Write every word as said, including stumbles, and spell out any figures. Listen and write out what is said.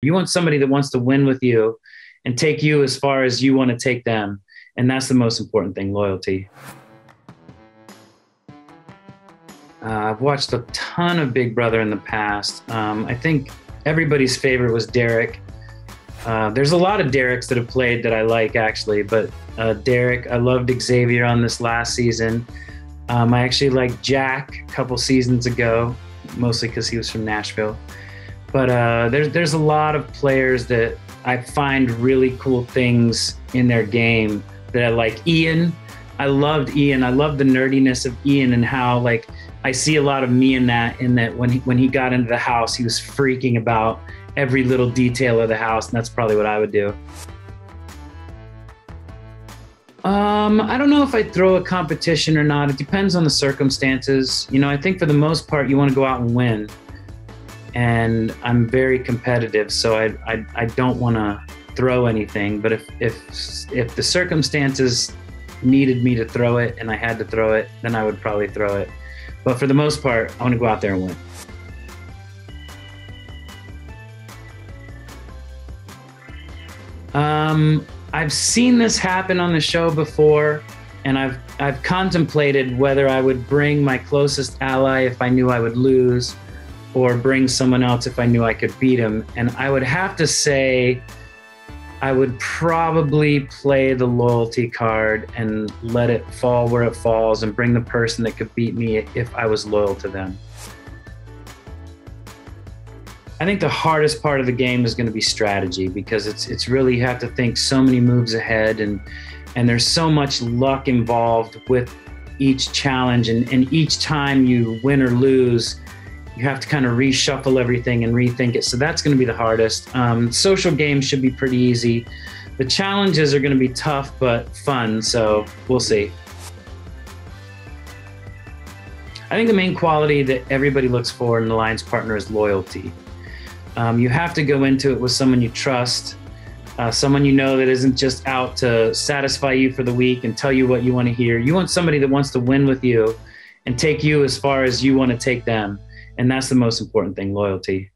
You want somebody that wants to win with you and take you as far as you want to take them. And that's the most important thing, loyalty. Uh, I've watched a ton of Big Brother in the past. Um, I think everybody's favorite was Derek. Uh, there's a lot of Derek's that have played that I like, actually. But uh, Derek, I loved Xavier on this last season. Um, I actually liked Jack a couple seasons ago, mostly because he was from Nashville. But uh, there's, there's a lot of players that I find really cool things in their game that I like. Ian, I loved Ian. I loved the nerdiness of Ian and how, like, I see a lot of me in that, in that when he, when he got into the house, he was freaking about every little detail of the house, and that's probably what I would do. Um, I don't know if I'd throw a competition or not. It depends on the circumstances. You know, I think for the most part, you want to go out and win. And I'm very competitive, so I, I, I don't want to throw anything. But if, if, if the circumstances needed me to throw it and I had to throw it, then I would probably throw it. But for the most part, I want to go out there and win. Um, I've seen this happen on the show before, and I've, I've contemplated whether I would bring my closest ally if I knew I would lose, or bring someone else if I knew I could beat him. And I would have to say, I would probably play the loyalty card and let it fall where it falls and bring the person that could beat me if I was loyal to them. I think the hardest part of the game is going to be strategy, because it's it's really, you have to think so many moves ahead, and and there's so much luck involved with each challenge, and, and each time you win or lose, you have to kind of reshuffle everything and rethink it. So that's going to be the hardest. Um, social games should be pretty easy. The challenges are going to be tough, but fun. So we'll see. I think the main quality that everybody looks for in an alliance partner is loyalty. Um, you have to go into it with someone you trust, uh, someone you know that isn't just out to satisfy you for the week and tell you what you want to hear. You want somebody that wants to win with you and take you as far as you want to take them. And that's the most important thing, loyalty.